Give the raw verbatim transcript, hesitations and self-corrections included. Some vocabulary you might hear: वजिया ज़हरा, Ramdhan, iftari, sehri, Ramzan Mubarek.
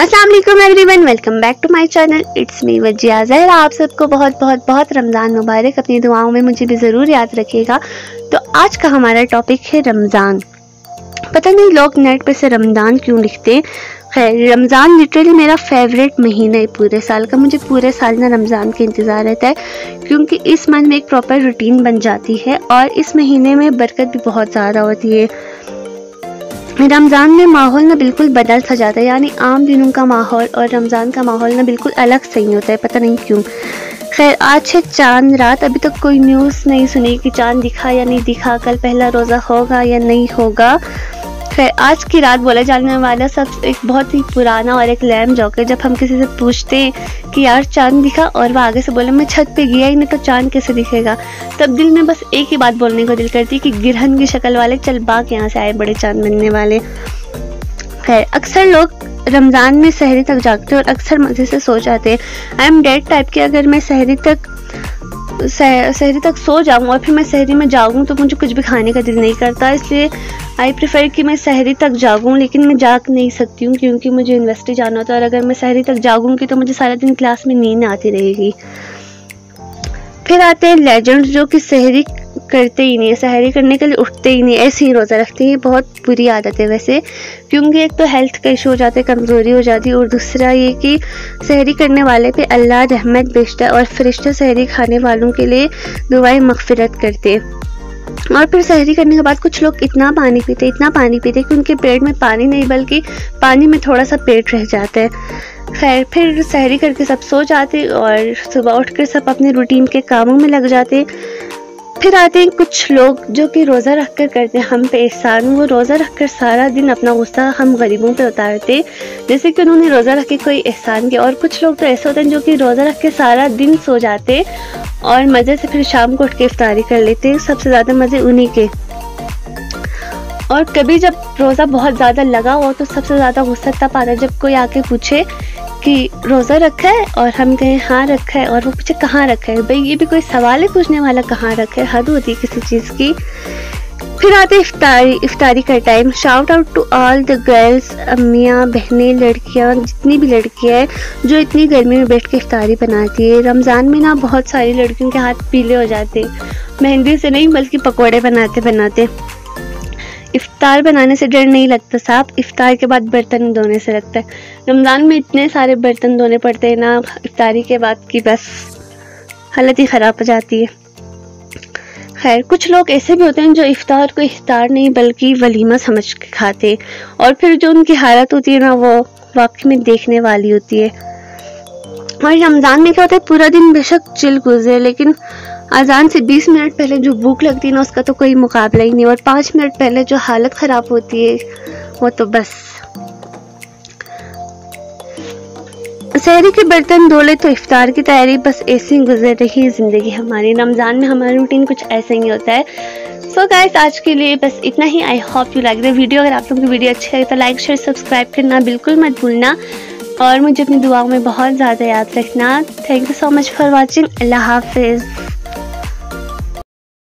अस्सलाम वालेकुम everyone, welcome back to my channel. It's me वजिया ज़हरा। आप सबको बहुत बहुत बहुत रमज़ान मुबारक। अपनी दुआओं में मुझे भी ज़रूर याद रखिएगा। तो आज का हमारा टॉपिक है रमज़ान। पता नहीं लोग नेट पे से रमज़ान क्यों लिखते हैं। खैर, रमज़ान लिटरली मेरा फेवरेट महीना है पूरे साल का। मुझे पूरे साल ना रमज़ान का इंतज़ार रहता है, क्योंकि इस मंथ में एक प्रॉपर रूटीन बन जाती है और इस महीने में बरकत भी बहुत ज़्यादा होती है। रमज़ान में माहौल ना बिल्कुल बदल सा जाता है, यानी आम दिनों का माहौल और रमज़ान का माहौल ना बिल्कुल अलग सही होता है, पता नहीं क्यों। खैर, आज है चांद रात। अभी तक कोई न्यूज़ नहीं सुनी कि चांद दिखा या नहीं दिखा, कल पहला रोज़ा होगा या नहीं होगा। खैर, आज की रात बोला जाने वाला सब एक बहुत ही पुराना और एक लैम जोक है। जब हम किसी से पूछते हैं कि यार चांद दिखा, और वह आगे से बोले मैं छत पे गया ही नहीं तो चांद कैसे दिखेगा, तब दिल में बस एक ही बात बोलने को दिल करती है कि गिरहन की शक्ल वाले चल बाग यहाँ से आए, बड़े चांद बनने वाले। खैर, अक्सर लोग रमज़ान में सहरी तक जागते और अक्सर मज़े से सो जाते हैं। आई एम डेड टाइप के। अगर मैं सहरी तक सह, सहरी तक सो जाऊँ और फिर मैं सहरी में जागूँ तो मुझे कुछ भी खाने का दिल नहीं करता, इसलिए आई प्रेफर कि मैं सहरी तक जागूँ। लेकिन मैं जाग नहीं सकती हूँ क्योंकि मुझे यूनिवर्सिटी जाना होता है, और अगर मैं सहरी तक जागूँगी तो मुझे सारा दिन क्लास में नींद आती रहेगी। फिर आते हैं लेजेंड्स, जो कि सहरी करते ही नहीं, सहरी करने के लिए उठते ही नहीं, ऐसे ही रोज़ा रखते हैं। बहुत बुरी आदत है वैसे, क्योंकि एक तो हेल्थ का इशू हो जाता है, कमज़ोरी हो जाती है, और दूसरा ये कि सहरी करने वाले पे अल्लाह रहमत भेजता है और फरिश्ते सहरी खाने वालों के लिए दुआएं मगफिरत करते हैं। और फिर सहरी करने के बाद कुछ लोग इतना पानी पीते इतना पानी पीते कि उनके पेट में पानी नहीं बल्कि पानी में थोड़ा सा पेट रह जाता है। खैर, फिर सहरी करके सब सो जाते और सुबह उठकर सब अपने रूटीन के कामों में लग जाते। फिर आते हैं कुछ लोग जो कि रोज़ा रख कर करते हैं हम पे एहसान। वो रोज़ा रख कर सारा दिन अपना गुस्सा हम गरीबों पे उतारते, जैसे कि उन्होंने रोज़ा रख के कोई एहसान किया। और कुछ लोग तो ऐसे होते हैं जो कि रोज़ा रख के सारा दिन सो जाते और मज़े से फिर शाम को उठ के इफ्तारी कर लेते हैं। सबसे ज़्यादा मज़े उन्हीं के। और कभी जब रोज़ा बहुत ज़्यादा लगा हो तो सबसे ज़्यादा गुस्सा तब आता है जब कोई आके पूछे कि रोज़ा रखा है, और हम कहें हाँ रखा है, और वो पूछे कहाँ रखा है। भाई, ये भी कोई सवाल है पूछने वाला कहाँ रखा है? हद होती है किसी चीज़ की। फिर आते इफ्तारी इफ्तारी का time. Shout out to all the girls, अम्मियाँ, बहनें, लड़कियाँ, जितनी भी लड़कियाँ हैं जो इतनी गर्मी में बैठ के इफ्तारी बनाती है। रमज़ान में ना बहुत सारी लड़कियों के हाथ पीले हो जाते, मेहंदी से नहीं बल्कि पकौड़े बनाते बनाते। इफ्तार बनाने से डर नहीं लगता साहब, इफ्तार के बाद बर्तन धोने से लगता है। रमज़ान में इतने सारे बर्तन धोने पड़ते हैं ना इफ्तारी के बाद की बस हालत ही ख़राब हो जाती है। खैर, कुछ लोग ऐसे भी होते हैं जो इफ्तार को इफ्तार नहीं बल्कि वलीमा समझ के खाते, और फिर जो उनकी हालत होती है ना वो वाकई में देखने वाली होती है। और रमज़ान में क्या होता है, पूरा दिन बेशक चिल गुजरे लेकिन अजान से बीस मिनट पहले जो भूख लगती है ना उसका तो कोई मुकाबला ही नहीं, और पाँच मिनट पहले जो हालत ख़राब होती है वो तो बस। सहरी के बर्तन धो ले तो इफ्तार की तैयारी, बस ऐसी गुजर रही है ज़िंदगी हमारी। रमज़ान में हमारा रूटीन कुछ ऐसा ही होता है। सो गाइस, आज के लिए बस इतना ही। I hope you like the video. अगर आप लोगों की वीडियो अच्छी लगे तो लाइक शेयर सब्सक्राइब करना बिल्कुल मत भूलना, और मुझे अपनी दुआओं में बहुत ज़्यादा याद रखना। Thank you so much for watching. अल्लाह हाफिज़।